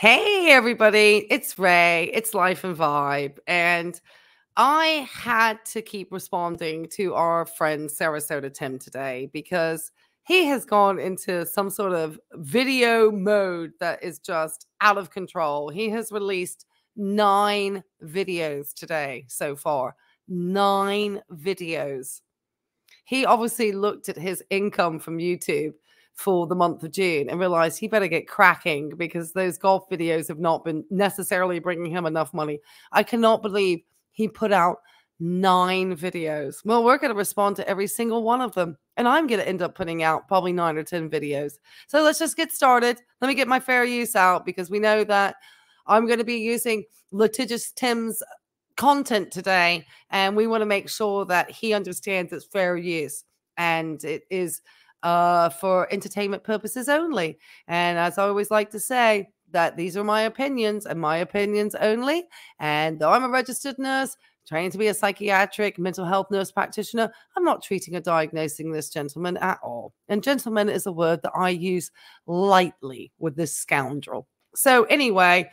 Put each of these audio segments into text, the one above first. Hey, everybody. It's Ray. It's Life and Vibe. And I had to keep responding to our friend Sarasota Tim today because he has gone into some sort of video mode that is just out of control. He has released 9 videos today so far. 9 videos. He obviously looked at his income from YouTube for the month of June and realized he better get cracking because those golf videos have not been necessarily bringing him enough money. I cannot believe he put out 9 videos. Well, we're going to respond to every single one of them. And I'm going to end up putting out probably 9 or 10 videos. So let's just get started. Let me get my fair use out because we know that I'm going to be using litigious Tim's content today. And we want to make sure that he understands it's fair use. And it is for entertainment purposes only. And as I always like to say, that these are my opinions and my opinions only. And though I'm a registered nurse, trained to be a psychiatric mental health nurse practitioner, I'm not treating or diagnosing this gentleman at all. And gentleman is a word that I use lightly with this scoundrel. So anyway,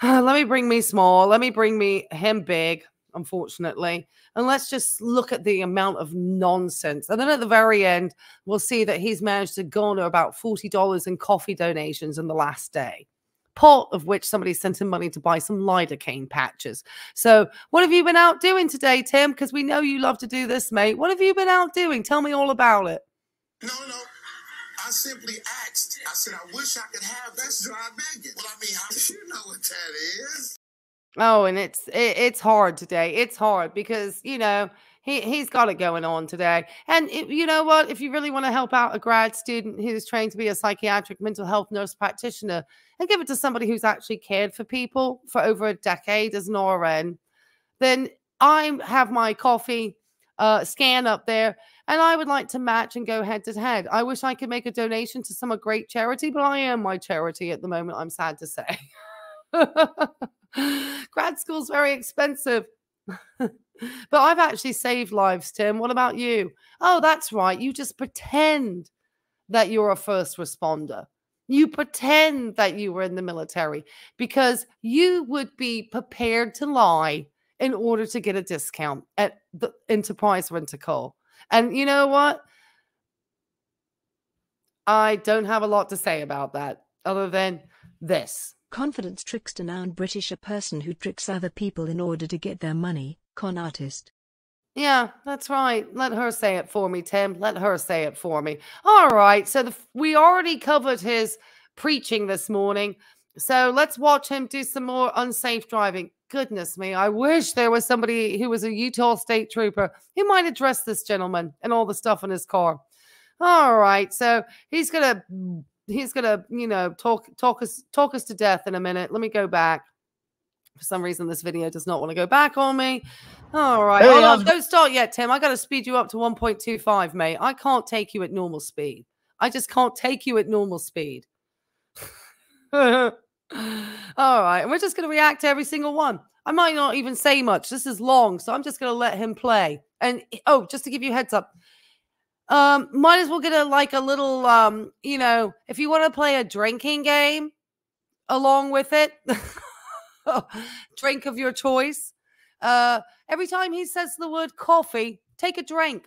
let me bring me small. Let me bring me him big, unfortunately. And let's just look at the amount of nonsense. And then at the very end, we'll see that he's managed to garner about $40 in coffee donations in the last day, part of which somebody sent him money to buy some lidocaine patches. So what have you been out doing today, Tim? Because we know you love to do this, mate. What have you been out doing? Tell me all about it. No. I simply asked. I said, I wish I could have that's dry begging. Well, I mean, you know what that is. Oh, and it's hard today. It's hard because, you know, he's got it going on today. And you know what? If you really want to help out a grad student who's trained to be a psychiatric mental health nurse practitioner and give it to somebody who's actually cared for people for over a decade as an RN, then I have my coffee scan up there, and I would like to match and go head to head. I wish I could make a donation to some great charity, but I am my charity at the moment, I'm sad to say. Grad school's very expensive. But I've actually saved lives, Tim. What about you? Oh, that's right. You just pretend that you're a first responder. You pretend that you were in the military because you would be prepared to lie in order to get a discount at the Enterprise Rent-A-Car. And you know what? I don't have a lot to say about that other than this. Confidence trickster, noun British, a person who tricks other people in order to get their money, con artist. Yeah, that's right. Let her say it for me, Tim. Let her say it for me. All right, so we already covered his preaching this morning. So let's watch him do some more unsafe driving. Goodness me, I wish there was somebody who was a Utah state trooper who might address this gentleman and all the stuff in his car. All right, so he's going to... He's going to, you know, talk us to death in a minute. Let me go back. For some reason, this video does not want to go back on me. All right. Hold on. Don't start yet, Tim. I got to speed you up to 1.25, mate. I can't take you at normal speed. I just can't take you at normal speed. All right. And we're just going to react to every single one. I might not even say much. This is long, so I'm just going to let him play. And, oh, just to give you a heads up, might as well get a little, you know, if you want to play a drinking game along with it, drink of your choice. Every time he says the word coffee, take a drink.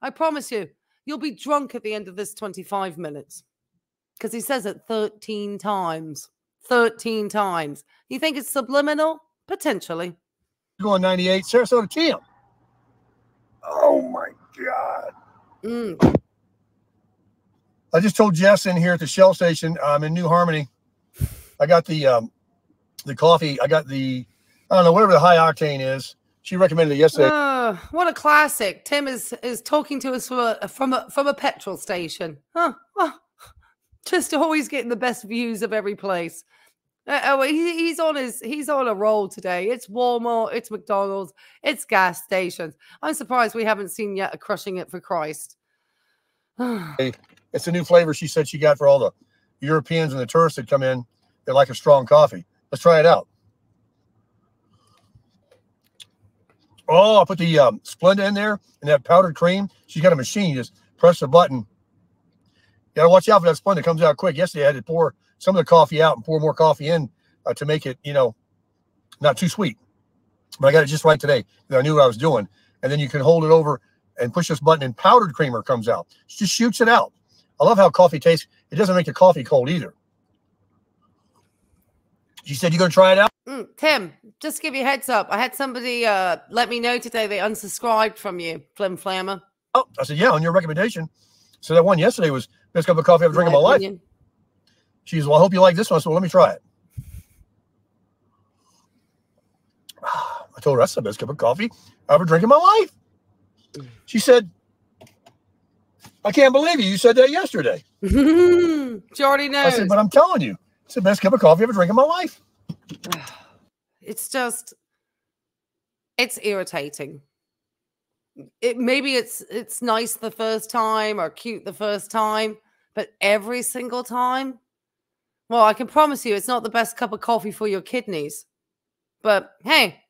I promise you, you'll be drunk at the end of this 25 minutes because he says it 13 times, 13 times. You think it's subliminal? Potentially. Going 98, Sarasota Tim. Oh my God. Mm. I just told Jess in here at the Shell station, I'm in New Harmony. I got the coffee. I got the, I don't know, whatever the high octane is. She recommended it yesterday. What a classic. Tim is talking to us from a petrol station. Huh? Oh, just always getting the best views of every place. Oh, he's on a roll today. It's Walmart, it's McDonald's, it's gas stations. I'm surprised we haven't seen yet a Crushing It for Christ. It's a new flavor she said she got for all the Europeans and the tourists that come in. They like a strong coffee. Let's try it out. Oh, I put the Splenda in there and that powdered cream. She's got a machine. You just press the button. You got to watch out for that Splenda. It comes out quick. Yesterday I had to pour some of the coffee out and pour more coffee in to make it, you know, not too sweet. But I got it just right today. I knew what I was doing. And then you can hold it over and push this button and powdered creamer comes out. It just shoots it out. I love how coffee tastes. It doesn't make the coffee cold either. You said you're going to try it out? Tim, just to give you a heads up, I had somebody let me know today they unsubscribed from you, Flim Flammer. Oh, I said, yeah, on your recommendation. So that one yesterday was best cup of coffee I've drinking in my life. She says, well, I hope you like this one, so let me try it. I told her that's the best cup of coffee I ever drink in my life. She said, I can't believe you. You said that yesterday. She already knows. I said, but I'm telling you, it's the best cup of coffee I ever drink in my life. It's just, it's irritating. Maybe it's nice the first time or cute the first time, but every single time, well, I can promise you it's not the best cup of coffee for your kidneys. But hey,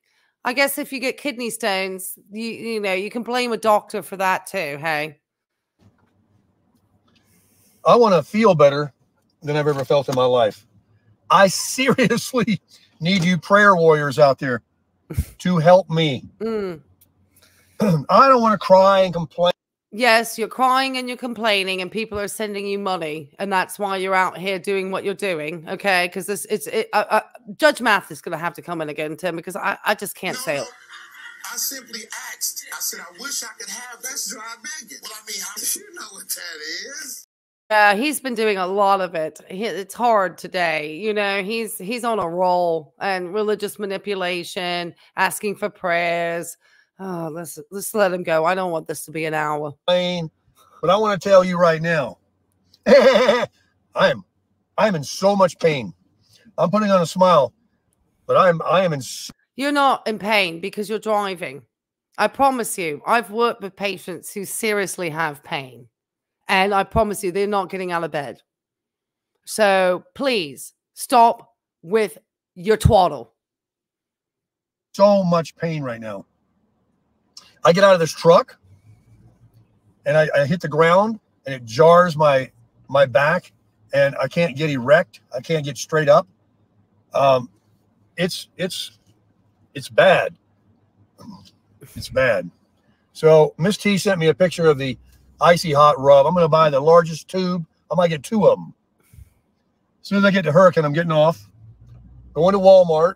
I guess if you get kidney stones, you know, you can blame a doctor for that too. Hey, I want to feel better than I've ever felt in my life. I seriously need you prayer warriors out there to help me. I don't want to cry and complain. Yes, you're crying and you're complaining and people are sending you money. And that's why you're out here doing what you're doing. Okay, because Judge Mathis is going to have to come in again, Tim, because I just can't say it. I simply asked. I said, I wish I could have that dry Vegas. Well, I mean, you know what that is. Yeah, he's been doing a lot of it. It's hard today. You know, he's on a roll and religious manipulation, asking for prayers. Oh, let's let him go. I don't want this to be an hour. But I want to tell you right now, I'm in so much pain. I'm putting on a smile, but I am in. You're not in pain because you're driving. I promise you, I've worked with patients who seriously have pain. And I promise you, they're not getting out of bed. So please stop with your twaddle. So much pain right now. I get out of this truck and I hit the ground and it jars my back and I can't get erect. I can't get straight up. It's bad. It's bad. So Miss T sent me a picture of the Icy Hot rub. I'm going to buy the largest tube. I might get 2 of them. As soon as I get to Hurricane, I'm getting off. Going to Walmart.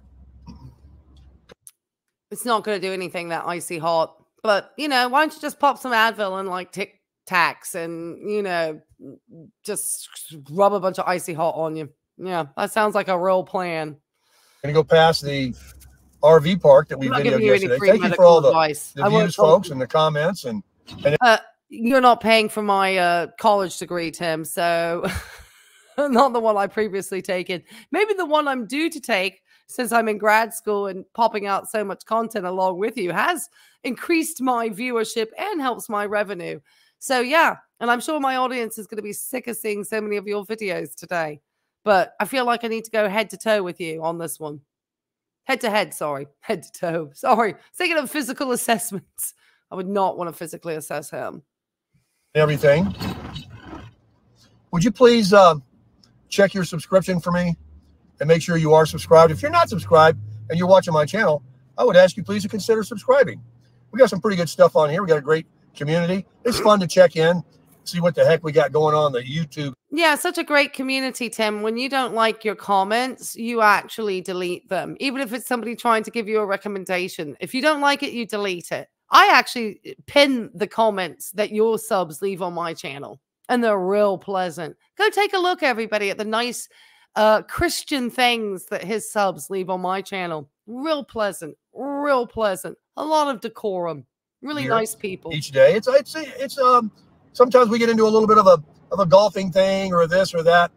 It's not going to do anything, that Icy Hot. But, you know, why don't you just pop some Advil and, like, Tic Tacs and, you know, just rub a bunch of Icy Hot on you. Yeah, that sounds like a real plan. I'm going to go past the RV park that we videoed yesterday. Thank you for all the views, folks, and the comments. And you're not paying for my college degree, Tim, so not the one I previously taken. Maybe the one I'm due to take, since I'm in grad school and popping out so much content along with you, has increased my viewership and helps my revenue. So, yeah, and I'm sure my audience is going to be sick of seeing so many of your videos today. But I feel like I need to go head-to-toe with you on this one. Head-to-head, sorry. Head-to-toe, sorry. Thinking of physical assessments. I would not want to physically assess him. Everything. Would you please check your subscription for me and make sure you are subscribed? If you're not subscribed and you're watching my channel, I would ask you please to consider subscribing. We got some pretty good stuff on here. We got a great community. It's fun to check in, see what the heck we got going on the YouTube. Yeah, such a great community, Tim. When you don't like your comments, you actually delete them. Even if it's somebody trying to give you a recommendation. If you don't like it, you delete it. I actually pin the comments that your subs leave on my channel, and they're real pleasant. Go take a look, everybody, at the nice Christian things that his subs leave on my channel. Real pleasant, real pleasant. A lot of decorum. Really nice people. Each day, it's sometimes we get into a little bit of a golfing thing or this or that,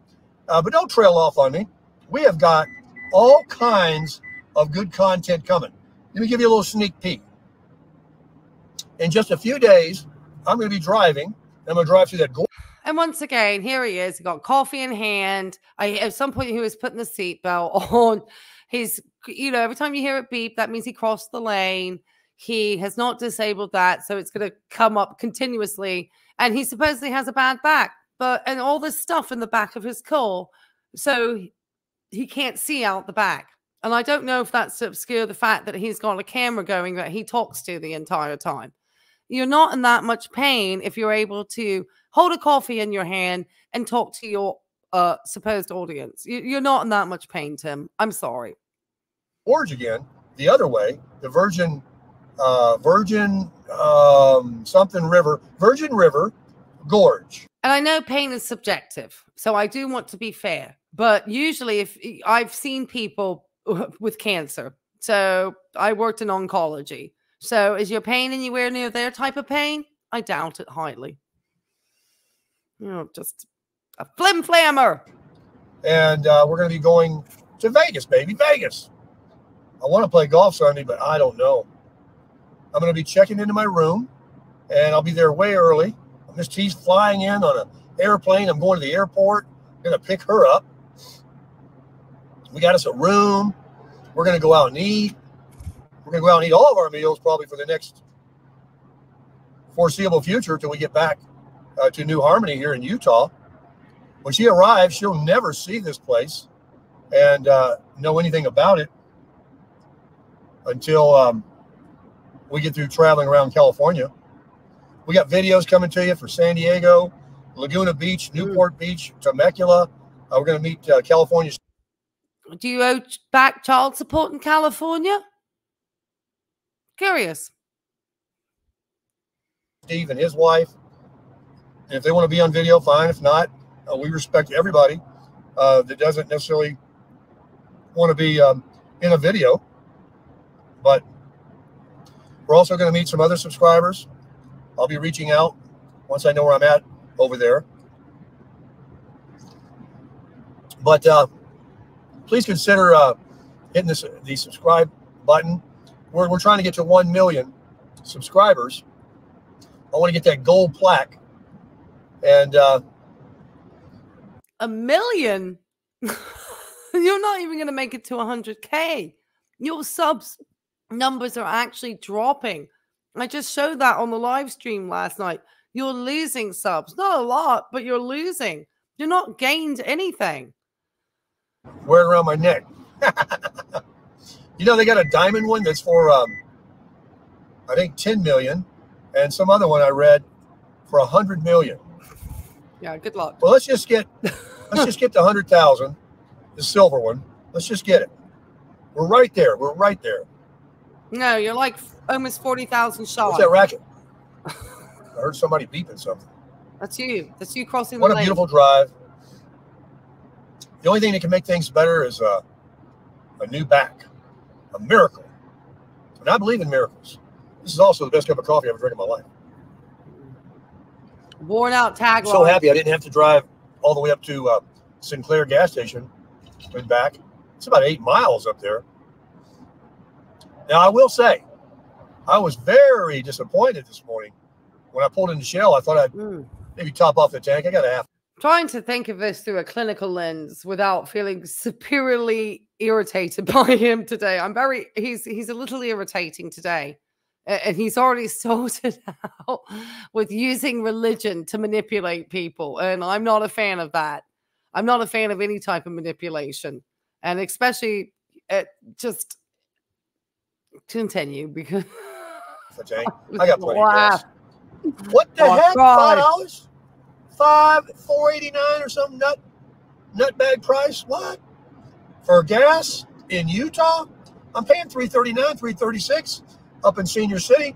but don't trail off on me. We have got all kinds of good content coming. Let me give you a little sneak peek. In just a few days, I'm going to be driving. I'm going to drive through that. And once again, here he is. He got coffee in hand. At some point, he was putting the seatbelt on. He's, you know, every time you hear it beep, that means he crossed the lane. He has not disabled that, so it's going to come up continuously. And he supposedly has a bad back, but and all this stuff in the back of his car. So he can't see out the back. And I don't know if that's to obscure the fact that he's got a camera going that he talks to the entire time. You're not in that much pain if you're able to hold a coffee in your hand and talk to your supposed audience. You're not in that much pain, Tim. I'm sorry. George again, the other way, the Virgin River Gorge. And I know pain is subjective, so I do want to be fair. But usually if I've seen people with cancer, so I worked in oncology. So is your pain anywhere near their type of pain? I doubt it highly. You know, just a flim flammer. And we're going to be going to Vegas, baby, Vegas. I want to play golf Sunday, but I don't know. I'm going to be checking into my room, and I'll be there way early. Miss T's flying in on an airplane. I'm going to the airport. I'm going to pick her up. We got us a room. We're going to go out and eat. We're going to go out and eat all of our meals probably for the next foreseeable future till we get back to New Harmony here in Utah. When she arrives, she'll never see this place and know anything about it until we get through traveling around California. We got videos coming to you for San Diego, Laguna Beach, Newport Beach, Temecula. We're going to meet California. Do you owe back child support in California? Curious. Steve and his wife. And if they want to be on video, fine. If not, we respect everybody that doesn't necessarily want to be in a video. But we're also going to meet some other subscribers. I'll be reaching out once I know where I'm at over there. But please consider hitting the subscribe button. We're trying to get to 1 million subscribers. I want to get that gold plaque. And a million? You're not even going to make it to 100K. Your subs numbers are actually dropping. I just showed that on the live stream last night. You're losing subs. Not a lot, but you're losing. You're not gained anything. Wear it around my neck. You know, they got a diamond one that's for, I think, 10 million. And some other one I read for 100 million. Yeah, good luck. Well, let's just get the 100,000, the silver one. Let's just get it. We're right there. We're right there. No, you're like almost 40,000 shy. What's that racket? I heard somebody beeping something. That's you. That's you crossing the lane. What a beautiful drive. The only thing that can make things better is a new back. A miracle. And I believe in miracles. This is also the best cup of coffee I've ever drank in my life. Worn out tagline. I'm so happy I didn't have to drive all the way up to Sinclair gas station and back. It's about 8 miles up there. Now, I will say, I was very disappointed this morning. When I pulled into Shell, I thought I'd maybe top off the tank. I got a half. Trying to think of this through a clinical lens without feeling superiorly irritated by him today. I'm he's a little irritating today. And he's already sorted out with using religion to manipulate people. And I'm not a fan of that. I'm not a fan of any type of manipulation. And especially just continue because I got plenty of gas. What the heck? God. $5? $4.89 or some nutbag price? What? For gas in Utah? I'm paying $3.39, $3.36 up in Senior City.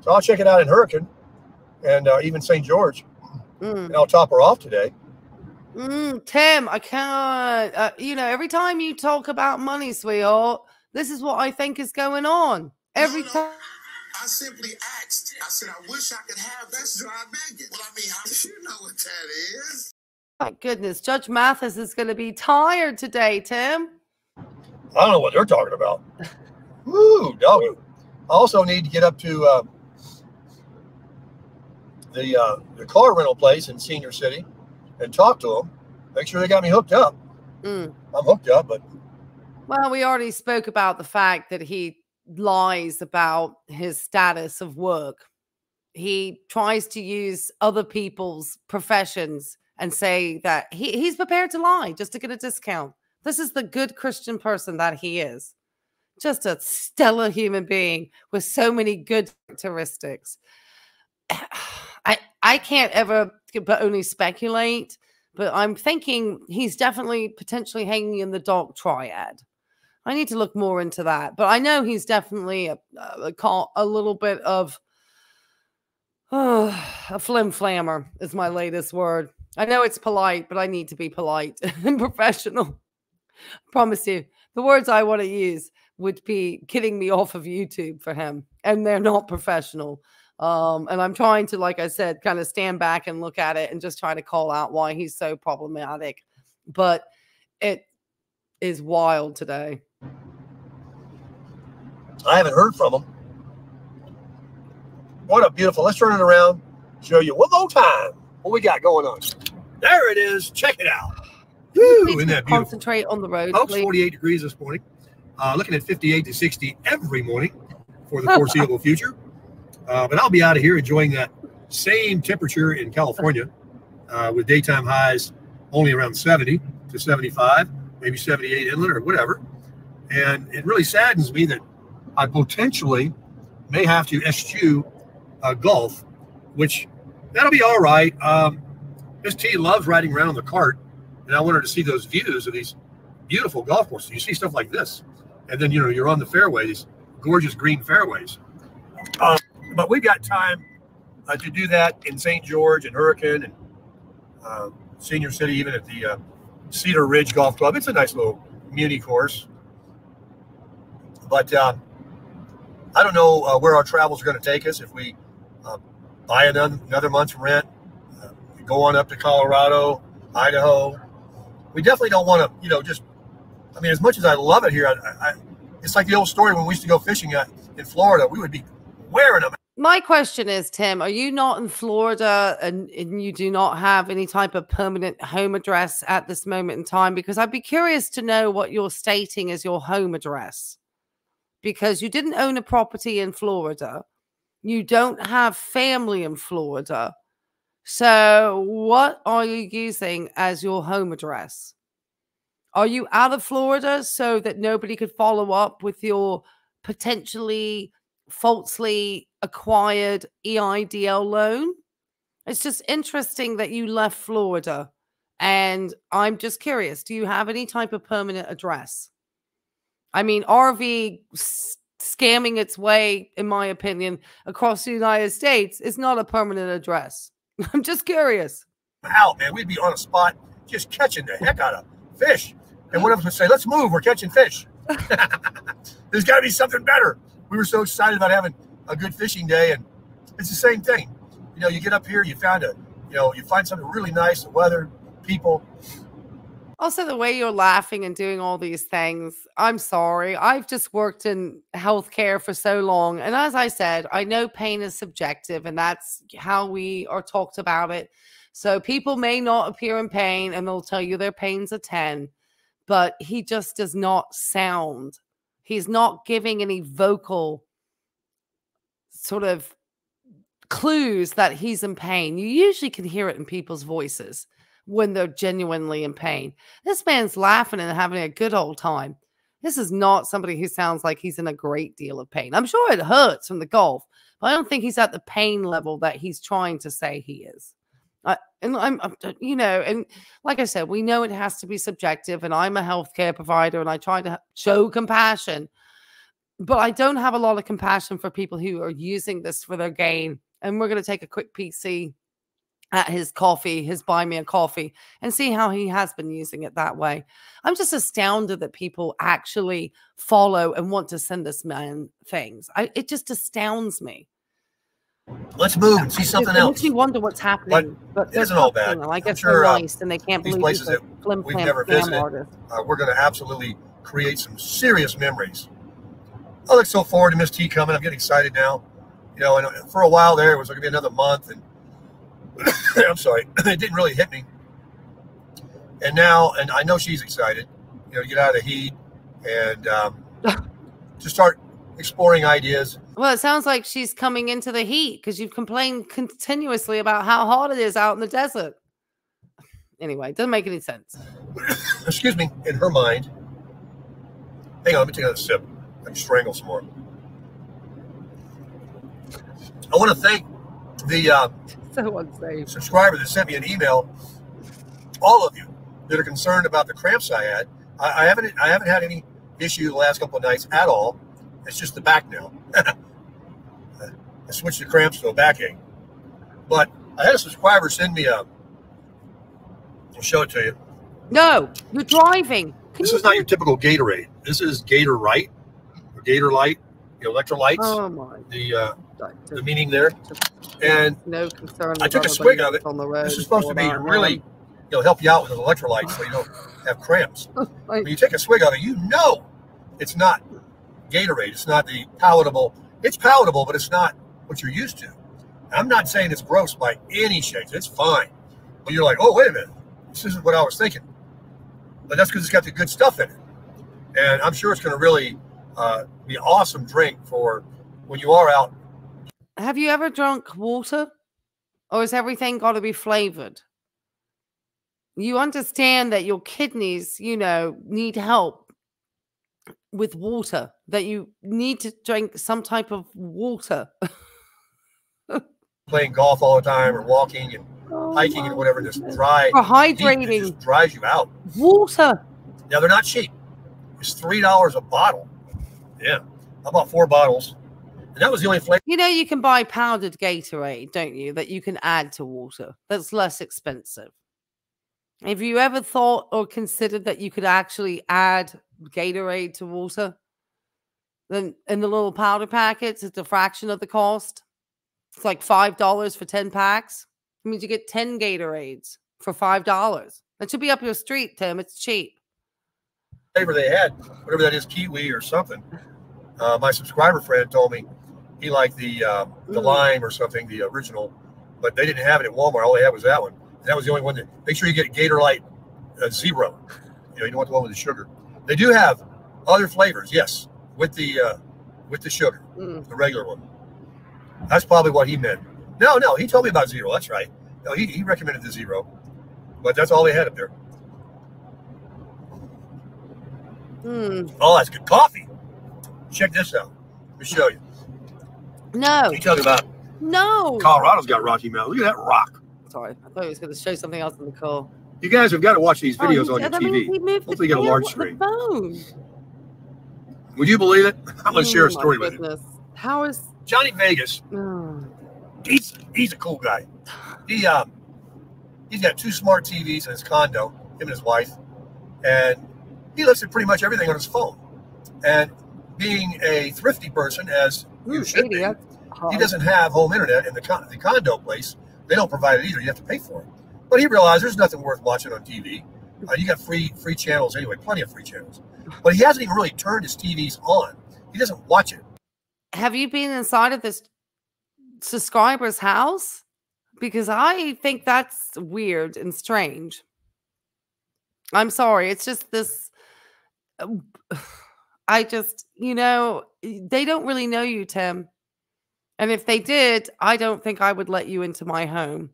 So I'll check it out in Hurricane and even St. George. And I'll top her off today. Tim, I can't. You know, every time you talk about money, sweetheart, this is what I think is going on. Every time. I simply asked. I said, I wish I could have this dry bacon. Well, I mean, you know what that is. My goodness, Judge Mathis is going to be tired today, Tim. I don't know what they're talking about. Woo, doggy. I also need to get up to the car rental place in Senior City and talk to them. Make sure they got me hooked up. I'm hooked up, but... Well, we already spoke about the fact that he lies about his status of work. He tries to use other people's professions and say that he's prepared to lie just to get a discount. This is the good Christian person that he is. Just a stellar human being with so many good characteristics. I can't ever but only speculate, but I'm thinking he's definitely potentially hanging in the dark triad. I need to look more into that, but I know he's definitely a little bit of a flim-flammer is my latest word. I know it's polite, but I need to be polite and professional. I promise you, the words I want to use would be getting me off of YouTube for him, and they're not professional. And I'm trying to, like I said, kind of stand back and look at it and just try to call out why he's so problematic. But it is wild today. I haven't heard from him. What a beautiful, let's turn it around, show you one more time what we got going on. There it is. Check it out. Woo, isn't that beautiful? Concentrate on the road. Folks, 48 degrees this morning. Looking at 58 to 60 every morning for the foreseeable future. But I'll be out of here enjoying that same temperature in California with daytime highs only around 70 to 75, maybe 78 inland or whatever. And it really saddens me that I potentially may have to eschew golf, which that'll be all right. Miss T loves riding around on the cart, and I want her to see those views of these beautiful golf courses. You see stuff like this, and then, you know, you're on the fairways, gorgeous green fairways. But we've got time to do that in St. George and Hurricane and Senior City, even at the Cedar Ridge Golf Club. It's a nice little muni course. But I don't know where our travels are going to take us. If we buy another month's rent, go on up to Colorado, Idaho. We definitely don't want to, you know, just, I mean, as much as I love it here, it's like the old story when we used to go fishing in Florida. We would be wearing them. My question is, Tim, are you not in Florida and you do not have any type of permanent home address at this moment in time? Because I'd be curious to know what you're stating as your home address. Because you didn't own a property in Florida. You don't have family in Florida. So what are you using as your home address? Are you out of Florida so that nobody could follow up with your potentially falsely acquired EIDL loan? It's just interesting that you left Florida. And I'm just curious, do you have any type of permanent address? I mean, RV scamming its way, in my opinion, across the United States is not a permanent address. I'm just curious. Out, man. We'd be on a spot just catching the heck out of fish. And one of us would say, let's move. We're catching fish. There's got to be something better. We were so excited about having a good fishing day, and it's the same thing. You know, you get up here, you find something really nice, the weather, people. Also, the way you're laughing and doing all these things, I'm sorry. I've just worked in healthcare for so long. And as I said, I know pain is subjective, and that's how we are talked about it. So people may not appear in pain, and they'll tell you their pain's a 10. But he just does not sound. He's not giving any vocal sort of clues that he's in pain. You usually can hear it in people's voices when they're genuinely in pain. This man's laughing and having a good old time. This is not somebody who sounds like he's in a great deal of pain. I'm sure it hurts from the golf, but I don't think he's at the pain level that he's trying to say he is. And like I said, we know it has to be subjective, and I'm a healthcare provider, and I try to show compassion, but I don't have a lot of compassion for people who are using this for their gain. And we're going to take a quick PC at his coffee, his Buy Me a Coffee, and see how he has been using it that way. I'm just astounded that people actually follow and want to send this man things. It just astounds me. Let's move and see something else. It makes me wonder what's happening. But it isn't all bad. I guess they're nice, and they can't believe these places that we've never visited. We're going to absolutely create some serious memories. I look so forward to Miss T coming. I'm getting excited now. You know, and for a while there, it was going to be another month, and I'm sorry, it didn't really hit me. And now, and I know she's excited, you know, to get out of the heat and to start exploring ideas. Well, it sounds like she's coming into the heat because you've complained continuously about how hot it is out in the desert. Anyway, it doesn't make any sense. excuse me, in her mind, hang on, let me take another sip. I can strangle some more. I want to thank the subscriber that sent me an email. All of you that are concerned about the cramps I had, I haven't had any issue the last couple of nights at all. It's just the back now. I switched the cramps to a backache. But I had a subscriber send me a, I'll show it to you. No, you're driving. This is not your typical Gatorade. This is Gator Light, or Gator Light, the electrolytes. Oh my! The meaning there. And no concern. I took a swig of it. On the road, this is supposed to be really, you know, help you out with the electrolytes so you don't have cramps. When you take a swig of it, you know it's not Gatorade. It's not the palatable. It's palatable, but it's not what you're used to. And I'm not saying it's gross by any shape. It's fine. But you're like, oh wait a minute, this isn't what I was thinking. But that's because it's got the good stuff in it. And I'm sure it's going to really be an awesome drink for when you are out. Have you ever drunk water? Or has everything got to be flavored? You understand that your kidneys, you know, need help with water. That you need to drink some type of water. Playing golf all the time or walking and hiking and whatever, just dry. For hydrating. It just dries you out. Water. Now, they're not cheap. It's $3 a bottle. Yeah. I bought 4 bottles. And that was the only flavor. You know, you can buy powdered Gatorade, don't you, that you can add to water. That's less expensive. Have you ever thought or considered that you could actually add Gatorade to water? Then in the little powder packets, it's a fraction of the cost. It's like $5 for 10 packs. It means you get 10 Gatorades for $5. That should be up your street, Tim. It's cheap. Flavor they had, whatever that is, kiwi or something. My subscriber friend told me he liked the lime or something, the original, but they didn't have it at Walmart. All they had was that one. And that was the only one. That, make sure you get Gator Light Zero. You know, you don't want the one with the sugar. They do have other flavors, yes, with the sugar, the regular one. That's probably what he meant. No, no, he told me about Zero. That's right. No, he recommended the Zero, but that's all they had up there. Oh, that's good coffee. Check this out. Let me show you. No. You talking about? No. Colorado's got Rocky Mountain. Look at that rock. Sorry, I thought he was going to show something else in the car. You guys have got to watch these videos on your TV. Hopefully, you get a large screen. Would you believe it? I'm going to share a story with you. How is Johnny Vegas? He's a cool guy. He's got 2 smart TVs in his condo, him and his wife, and he looks at pretty much everything on his phone. And being a thrifty person, as you should be, he doesn't have home internet in the condo place. They don't provide it either. You have to pay for it. But he realized there's nothing worth watching on TV. You got free channels anyway, plenty of free channels. But he hasn't even really turned his TVs on. He doesn't watch it. Have you been inside of this subscriber's house? Because I think that's weird and strange. I'm sorry. It's just this, I just, you know, they don't really know you, Tim. And if they did, I don't think I would let you into my home.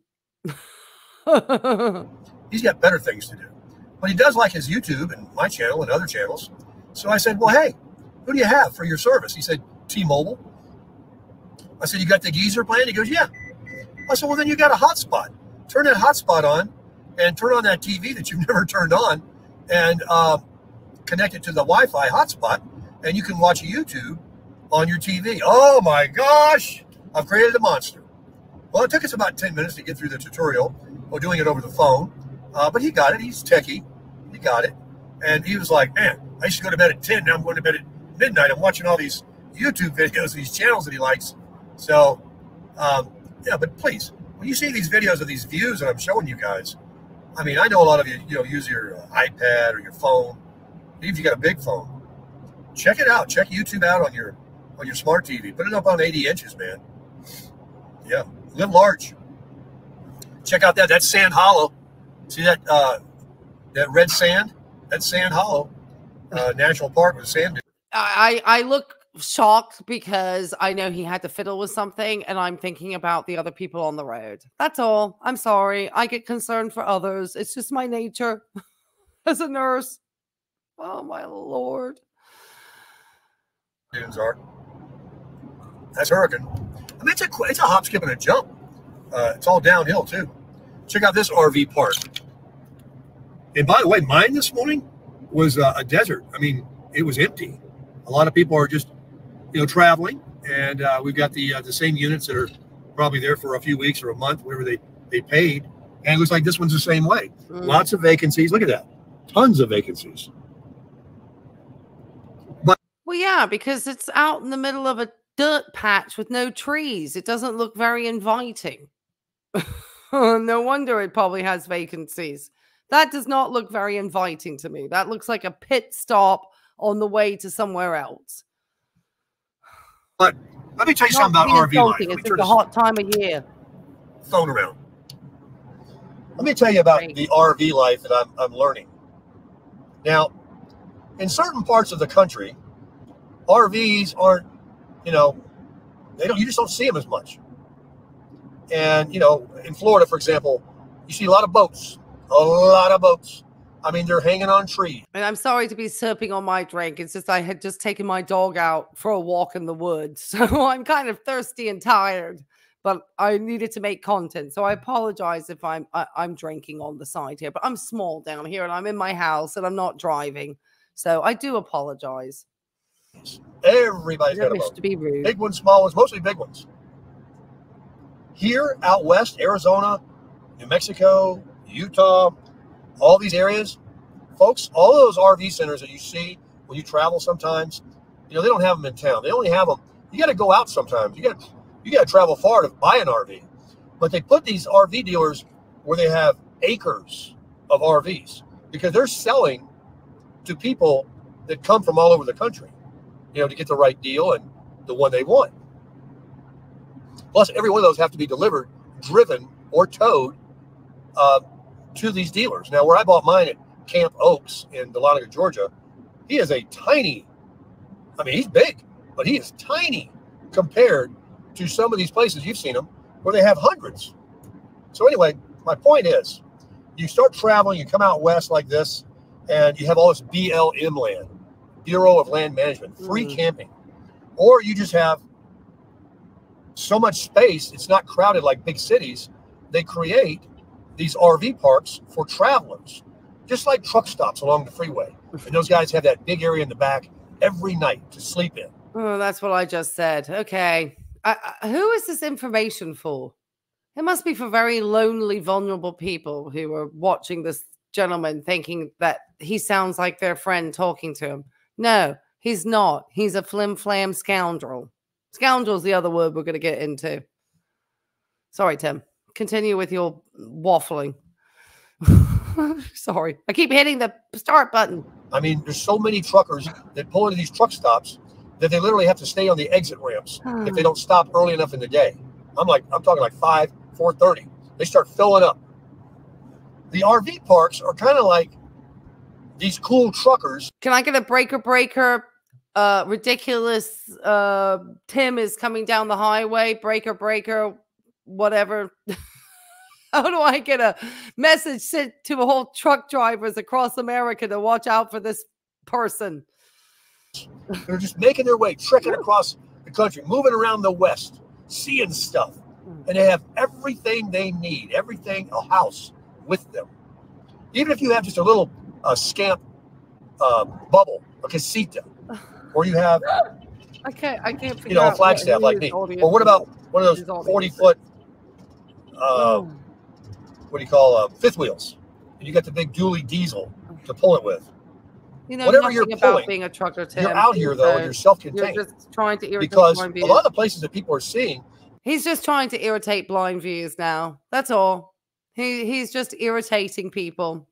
He's got better things to do. But he does like his YouTube and my channel and other channels. So I said, well, hey, who do you have for your service? He said, T-Mobile. I said, you got the geezer plan? He goes, yeah. I said, well, then you got a hotspot. Turn that hotspot on. And turn on that TV that you've never turned on and connect it to the Wi-Fi hotspot, and you can watch YouTube on your TV. Oh, my gosh. I've created a monster. Well, it took us about 10 minutes to get through the tutorial or doing it over the phone, but he got it. He's techie. He got it. And he was like, man, I used to go to bed at 10. Now I'm going to bed at midnight. I'm watching all these YouTube videos, these channels that he likes. So, yeah, but please, when you see these videos of these views that I'm showing you guys, I mean, I know a lot of you, you know, use your iPad or your phone, even if you got a big phone. Check it out. Check YouTube out on your smart TV. Put it up on 80 inches, man. Yeah, live large. Check out that. That's Sand Hollow. See that that red sand? That's Sand Hollow National Park with sand. I look shocked because I know he had to fiddle with something, and I'm thinking about the other people on the road. That's all. I'm sorry. I get concerned for others. It's just my nature. as a nurse. Oh, my Lord. Are. That's Hurricane. I mean, it's a hop, skip, and a jump. It's all downhill, too. Check out this RV park. And by the way, mine this morning was a desert. I mean, it was empty. A lot of people are just, you know, traveling. And we've got the same units that are probably there for a few weeks or a month, whatever they paid. And it looks like this one's the same way. Mm. Lots of vacancies. Look at that. Tons of vacancies. Well, yeah, because it's out in the middle of a dirt patch with no trees. It doesn't look very inviting. No wonder it probably has vacancies. That does not look very inviting to me. That looks like a pit stop on the way to somewhere else. But let me tell you something about RV life. It's a hot time of year. Phone around. Let me tell you about the RV life that I'm learning. Now, in certain parts of the country, RVs aren't, you know, they don't, you just don't see them as much. And, you know, in Florida, for example, you see a lot of boats, I mean, they're hanging on trees. And I'm sorry to be sipping on my drink. It's just I had just taken my dog out for a walk in the woods. So I'm kind of thirsty and tired, but I needed to make content. So I apologize if I'm drinking on the side here, but I'm small down here and I'm in my house and I'm not driving. So I do apologize. Everybody's got a boat. To be rude. Big ones, small ones, mostly big ones. Here out west, Arizona, New Mexico, Utah, all these areas, folks, all of those RV centers that you see when you travel sometimes, you know, they don't have them in town. They only have them. You got to go out sometimes. You got to travel far to buy an RV. But they put these RV dealers where they have acres of RVs because they're selling to people that come from all over the country, you know, to get the right deal and the one they want. Plus, every one of those have to be delivered, driven, or towed to these dealers. Now, where I bought mine at Camp Oaks in Dahlonega, Georgia, he is a tiny, I mean, he's big, but he is tiny compared to some of these places you've seen them where they have hundreds. So anyway, my point is, you start traveling, you come out west like this, and you have all this BLM land, Bureau of Land Management, free camping, or you just have so much space, it's not crowded like big cities. They create these RV parks for travelers, just like truck stops along the freeway. And those guys have that big area in the back every night to sleep in. Oh, that's what I just said. Okay. Who is this information for? It must be for very lonely, vulnerable people who are watching this gentleman thinking that he sounds like their friend talking to him. No, he's not. He's a flim-flam scoundrel. Scoundrel's the other word we're going to get into. Sorry, Tim. Continue with your waffling. Sorry. I keep hitting the start button. I mean, there's so many truckers that pull into these truck stops that they literally have to stay on the exit ramps if they don't stop early enough in the day. I'm talking like 5, 4:30. They start filling up. The RV parks are kind of like these cool truckers. Can I get a breaker? Ridiculous Tim is coming down the highway. Breaker, whatever. How do I get a message sent to the whole truck drivers across America to watch out for this person? They're just making their way, trekking across the country, moving around the West, seeing stuff. And they have everything they need, everything, a house with them. Even if you have just a little scamp bubble, a casita, or you have I can't figure out a Flagstaff like me. Or what about one of those 40-foot what do you call fifth wheels? And you got the big dually diesel to pull it with. You know, whatever you're about pulling, being a trucker, Tim, you're out here though, and you're self-contained. You're just trying to irritate blind viewers. A lot of the places that people are seeing, he's just trying to irritate blind viewers now. That's all. He's just irritating people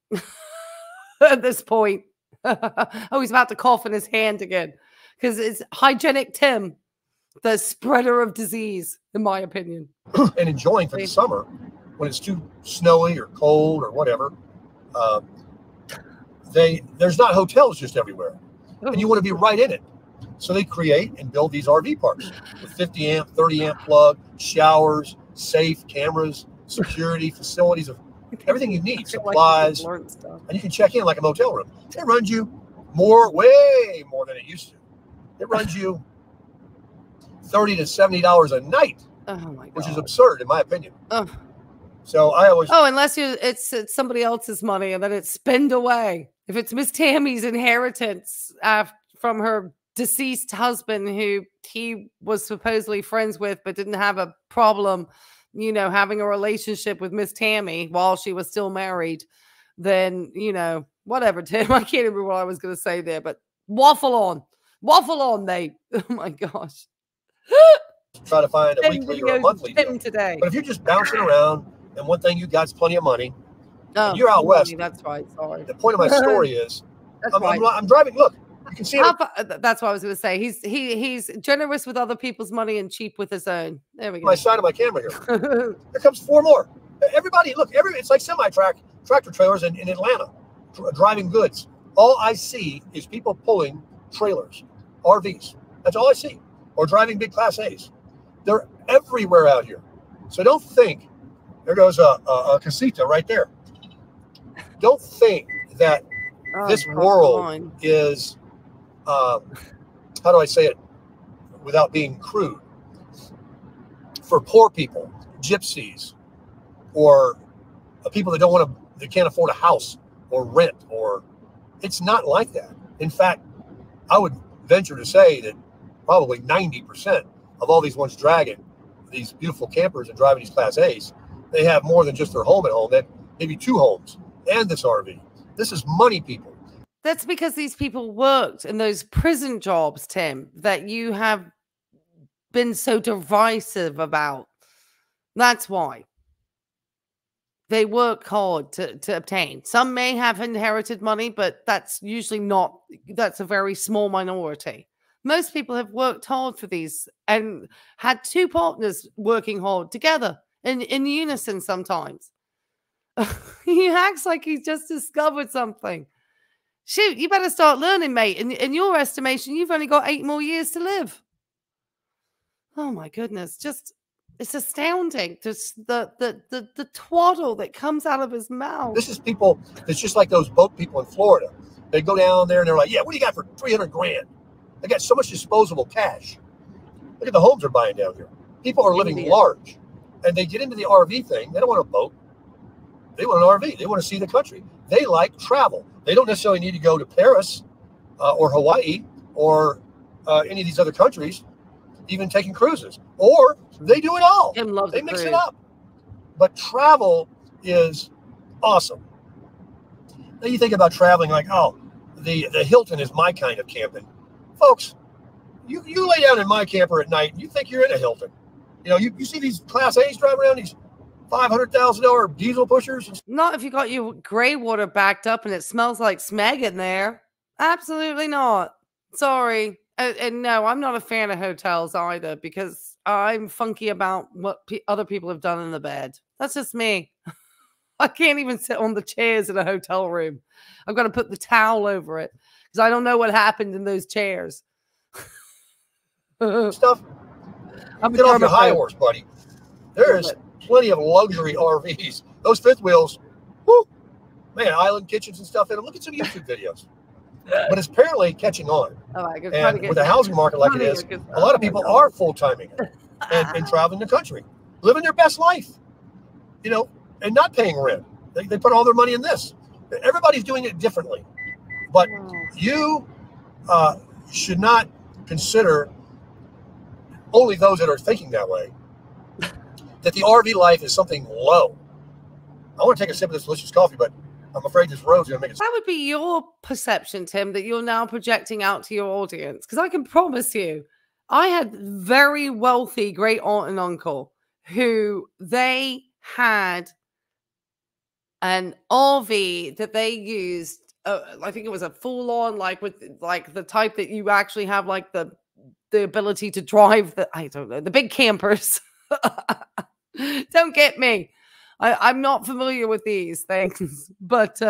at this point. Oh, he's about to cough in his hand again because it's hygienic Tim, the spreader of disease, in my opinion. And enjoying for the summer when it's too snowy or cold or whatever. There's not hotels just everywhere, and you want to be right in it. So they create and build these RV parks with 50-amp, 30-amp plug, showers, safe cameras, security facilities of everything you need, supplies, and you can check in like a motel room. It runs you way more than it used to. It runs you $30 to $70 a night, which is absurd in my opinion. So I always unless you it's somebody else's money and then it's spend away. If it's Miss Tammy's inheritance from her deceased husband, who he was supposedly friends with but didn't have a problem, you know, having a relationship with Miss Tammy while she was still married, then, you know, whatever, Tim. I can't remember what I was going to say there, but waffle on. Waffle on, Nate. Oh, my gosh. Try to find a weekly or a monthly deal. Today. But if you're just bouncing around and one thing you got's plenty of money, you're out west. That's right. Sorry. The point of my story is I'm driving. Look, you can see it. That's what I was going to say. He's generous with other people's money and cheap with his own. There we go. My side of my camera here. There comes four more. Everybody, look. It's like tractor trailers in Atlanta. Driving goods. All I see is people pulling trailers, RVs. That's all I see. Or driving big Class A's. They're everywhere out here. So don't think, there goes a Casita right there. Don't think that this world is, how do I say it without being crude? For poor people, gypsies, or people that don't want to, they can't afford a house or rent, or it's not like that. In fact, I would venture to say that probably 90% of all these ones dragging these beautiful campers and driving these Class A's, they have more than just their home at home. They have maybe two homes and this RV. This is money, people. That's because these people worked in those prison jobs, Tim, that you have been so divisive about. That's why. They work hard to obtain. Some may have inherited money, but that's usually not, that's a very small minority. Most people have worked hard for these and had two partners working hard together in unison sometimes. He acts like he's just discovered something. Shoot, you better start learning, mate. In your estimation, you've only got 8 more years to live. Oh my goodness, just... It's astounding, just the twaddle that comes out of his mouth. This is people, it's just like those boat people in Florida. They go down there and they're like, yeah, what do you got for 300 grand? They got so much disposable cash. Look at the homes they're buying down here. People are living large. And they get into the RV thing. They don't want a boat. They want an RV. They want to see the country. They like travel. They don't necessarily need to go to Paris or Hawaii or any of these other countries, even taking cruises, or they do it all. They mix it up. But travel is awesome. Now you think about traveling like, oh, the Hilton is my kind of camping. Folks, you lay down in my camper at night and you think you're in a Hilton. You know, you see these Class A's driving around, these $500,000 diesel pushers. Not if you got your gray water backed up and it smells like smeg in there. Absolutely not. Sorry. And no, I'm not a fan of hotels either because I'm funky about what other people have done in the bed. That's just me. I can't even sit on the chairs in a hotel room. I've got to put the towel over it because I don't know what happened in those chairs. Stuff. I'm get off your high horse, buddy. There is plenty of luxury RVs. Those fifth wheels, whoo, man, island kitchens and stuff in them. Look at some YouTube videos. But it's apparently catching on. And with the housing market like it is, a lot of people are full-timing it and traveling the country, living their best life, you know, and not paying rent. They put all their money in this. Everybody's doing it differently. But you should not consider only those that are thinking that way, that the RV life is something low. I want to take a sip of this delicious coffee, but I'm afraid this road's going to make it. That would be your perception, Tim, that you're now projecting out to your audience. Because I can promise you, I had very wealthy great aunt and uncle who they had an RV that they used. I think it was a full-on, like with like the type that you actually have, like the ability to drive the, I don't know, the big campers. Don't get me. I'm not familiar with these things, but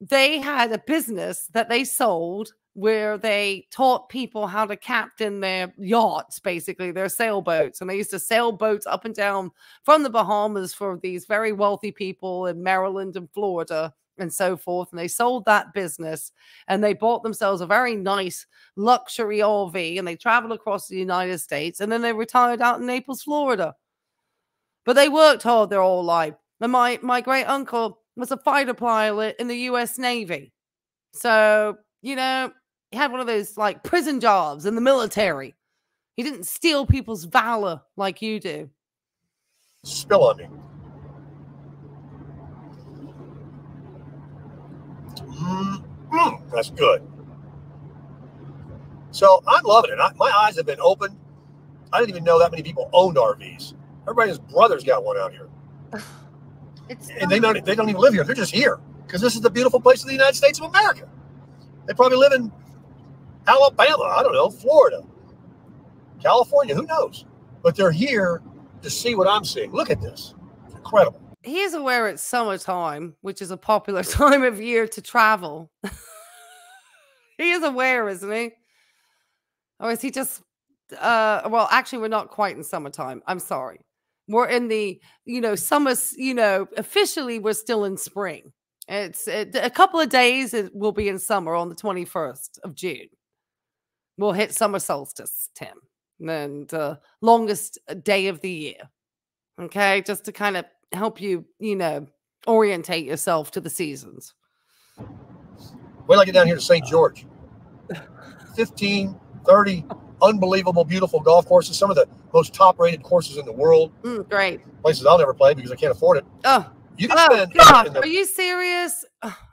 they had a business that they sold where they taught people how to captain their yachts, basically, their sailboats. And they used to sail boats up and down from the Bahamas for these very wealthy people in Maryland and Florida and so forth. And they sold that business and they bought themselves a very nice luxury RV and they traveled across the United States and then they retired out in Naples, Florida. But they worked hard their whole life. And my great uncle was a fighter pilot in the U.S. Navy. So, you know, he had one of those like prison jobs in the military. He didn't steal people's valor like you do. Spill on it. That's good. So I'm loving it. My eyes have been opened. I didn't even know that many people owned RVs. Everybody's brother's got one out here. And they don't even live here. They're just here because this is the beautiful place of the United States of America. They probably live in Alabama. I don't know, Florida, California. Who knows? But they're here to see what I'm seeing. Look at this. It's incredible. He's aware it's summertime, which is a popular time of year to travel. He is aware, isn't he? Or is he just, well, actually, we're not quite in summertime. I'm sorry. We're in the, you know, summer, you know, officially we're still in spring. It's a couple of days it will be in summer on the 21st of June. We'll hit summer solstice, Tim. And longest day of the year. Okay, just to kind of help you, you know, orientate yourself to the seasons. Wait till I get down here to St. George. 15, 30 unbelievable, beautiful golf courses. Some of the most top-rated courses in the world. Great. Places I'll never play because I can't afford it. Oh, you can spend God. Are you serious?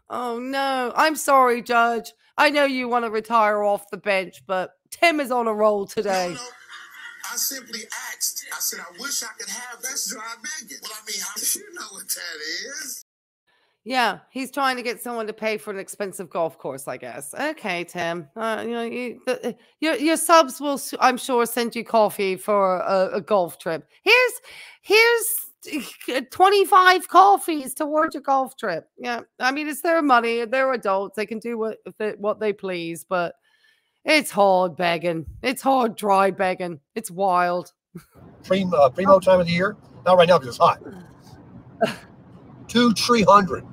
Oh, no. I'm sorry, Judge. I know you want to retire off the bench, but Tim is on a roll today. I simply asked. I said, I wish I could have that dry bacon. Well, I mean, you know what that is. Yeah, he's trying to get someone to pay for an expensive golf course, I guess. Okay, Tim. You know, your subs will, I'm sure, send you coffee for a golf trip. Here's 25 coffees towards your golf trip. Yeah, I mean, it's their money. They're adults. They can do what they please, but it's hard begging. It's hard dry begging. It's wild. Primo time of the year? Not right now because it's hot. 200-300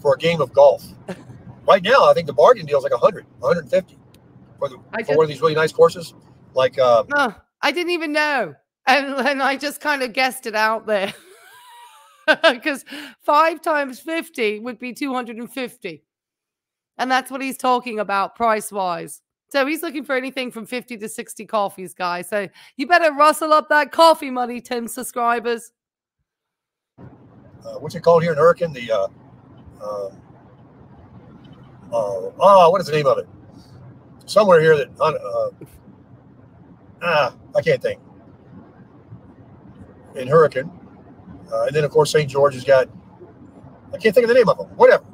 for a game of golf. Right now, I think the bargain deal is like 100, 150 for one of these really nice courses. Like, I didn't even know, and I just kind of guessed it out there because 5 times 50 would be 250, and that's what he's talking about price wise. So he's looking for anything from 50 to 60 coffees, guys. So you better rustle up that coffee money, Tim subscribers. What's it called here in Hurricane? The what is the name of it? Somewhere here that I can't think. In Hurricane, and then of course St. George has got. I can't think of the name of them. Whatever,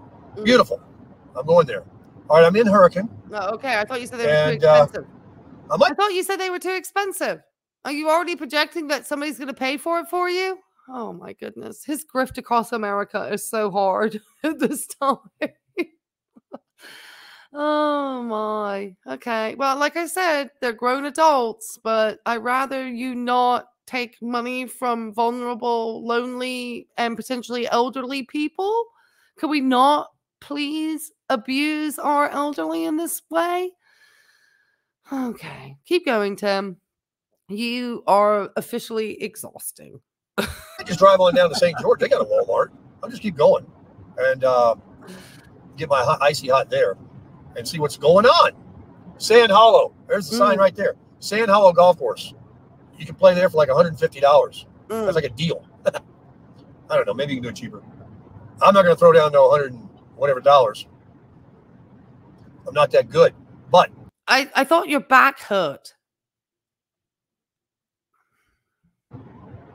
beautiful. I'm going there. All right, I'm in Hurricane. Oh, okay. I thought you said they were too expensive. I thought you said they were too expensive. Are you already projecting that somebody's going to pay for it for you? Oh, my goodness. His grift across America is so hard at this time. Oh, my. Okay. Well, like I said, they're grown adults, but I'd rather you not take money from vulnerable, lonely, and potentially elderly people. Could we not please abuse our elderly in this way? Okay. Keep going, Tim. You are officially exhausting. I just drive on down to St. George. They got a Walmart. I'll just keep going and get my icy hot there and see what's going on. Sand Hollow. There's the sign right there. Sand Hollow Golf Course. You can play there for like $150. That's like a deal. I don't know. Maybe you can do it cheaper. I'm not going to throw down no 100 and whatever dollars. I'm not that good. But I thought your back hurt.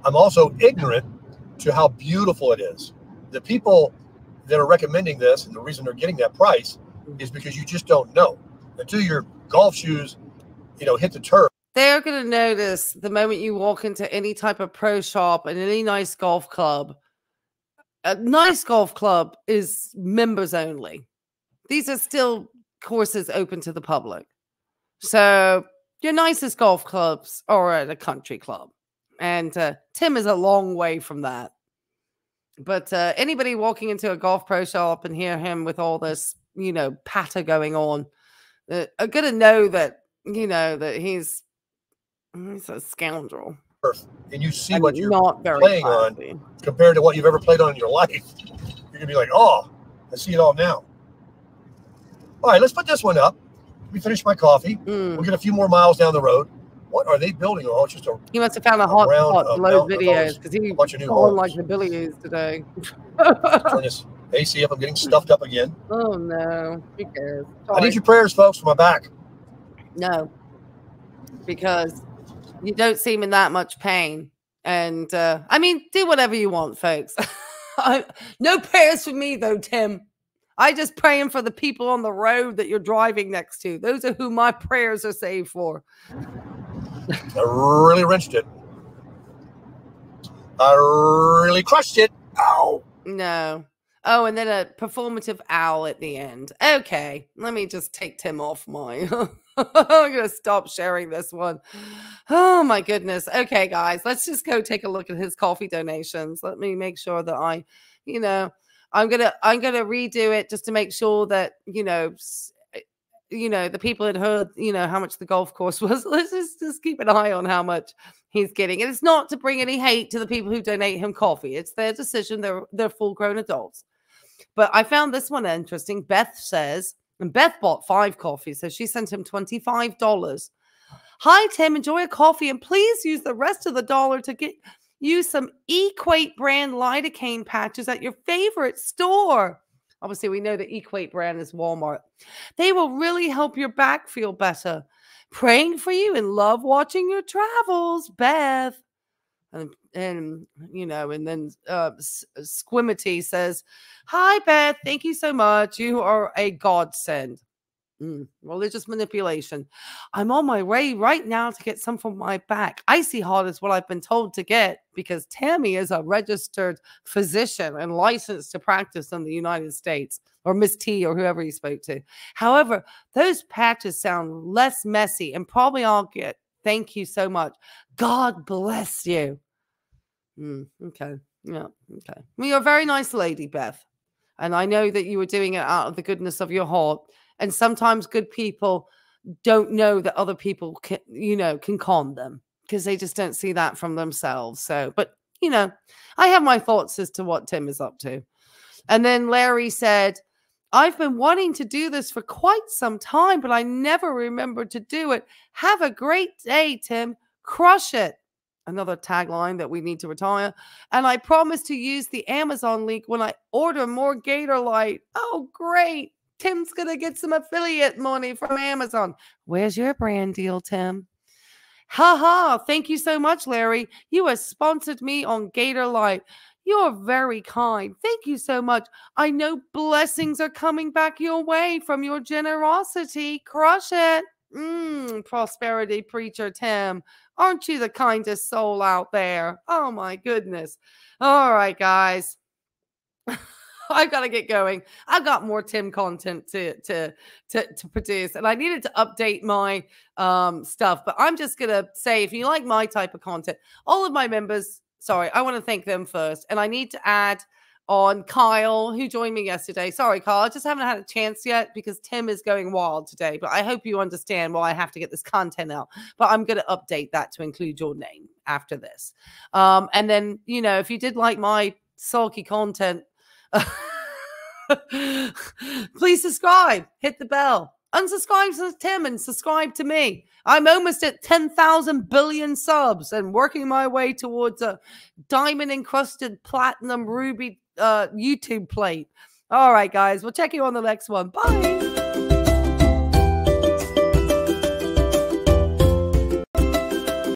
I'm also ignorant to how beautiful it is. The people that are recommending this and the reason they're getting that price is because you just don't know. Until your golf shoes, you know, hit the turf. They're going to notice the moment you walk into any type of pro shop and any nice golf club. A nice golf club is members only. These are still course is open to the public. So your nicest golf clubs are at a country club. And Tim is a long way from that. But anybody walking into a golf pro shop and hear him with all this, you know, patter going on, are going to know that, you know, that he's a scoundrel. And you see what you're playing on compared to what you've ever played on in your life. You're going to be like, oh, I see it all now. All right, let's put this one up. Let me finish my coffee. We'll get a few more miles down the rood. What are they building? Oh, it's just a. He must have found a hot load videos because he was on like the Billy today. Turn this AC up. I'm getting stuffed up again. Oh, no. Who cares? I need your prayers, folks, for my back. No, because you don't seem in that much pain. And I mean, do whatever you want, folks. No prayers for me, though, Tim. I just praying for the people on the road that you're driving next to. Those are who my prayers are saved for. I really wrenched it. I really crushed it. Ow. No. Oh, and then a performative owl at the end. Okay. Let me just take Tim off mine. I'm going to stop sharing this one. Oh, my goodness. Okay, guys. Let's just go take a look at his coffee donations. Let me make sure that I, you know, I'm going to redo it just to make sure that, you know, the people had heard, you know, how much the golf course was. Let's just keep an eye on how much he's getting. And it's not to bring any hate to the people who donate him coffee. It's their decision. They're full-grown adults. But I found this one interesting. Beth says, and Beth bought 5 coffees, so she sent him $25. Hi, Tim. Enjoy a coffee, and please use the rest of the dollar to get you some Equate brand lidocaine patches at your favorite store. Obviously, we know the Equate brand is Walmart. They will really help your back feel better. Praying for you and love watching your travels, Beth. And you know, and then Squimity says, hi, Beth. Thank you so much. You are a godsend. Religious manipulation. I'm on my way right now to get some for my back. Icy Hot is what I've been told to get because Tammy is a registered physician and licensed to practice in the United States, or Miss T or whoever you spoke to. However, those patches sound less messy and probably I'll get. Thank you so much. God bless you. Okay. Yeah. Okay. Well, you're a very nice lady, Beth. And I know that you were doing it out of the goodness of your heart. And sometimes good people don't know that other people can, you know, can con them because they just don't see that from themselves. So, but, you know, I have my thoughts as to what Tim is up to. And then Larry said, I've been wanting to do this for quite some time, but I never remembered to do it. Have a great day, Tim. Crush it. Another tagline that we need to retire. And I promise to use the Amazon link when I order more Gator Light. Oh, great. Tim's going to get some affiliate money from Amazon. Where's your brand deal, Tim? Ha ha. Thank you so much, Larry. You have sponsored me on Gator Light. You're very kind. Thank you so much. I know blessings are coming back your way from your generosity. Crush it. Prosperity preacher, Tim. Aren't you the kindest soul out there? Oh, my goodness. All right, guys. I've got to get going. I've got more Tim content to produce, and I needed to update my stuff. But I'm just gonna say, if you like my type of content, all of my members. Sorry, I want to thank them first, and I need to add on Kyle, who joined me yesterday. Sorry, Kyle, I just haven't had a chance yet because Tim is going wild today. But I hope you understand why I have to get this content out. But I'm gonna update that to include your name after this. And then you know, if you did like my sulky content. Please subscribe, hit the bell, unsubscribe to Tim and subscribe to me. I'm almost at 10,000 billion subs and working my way towards a diamond encrusted platinum ruby YouTube plate. All right, guys, we'll check you on the next one. Bye.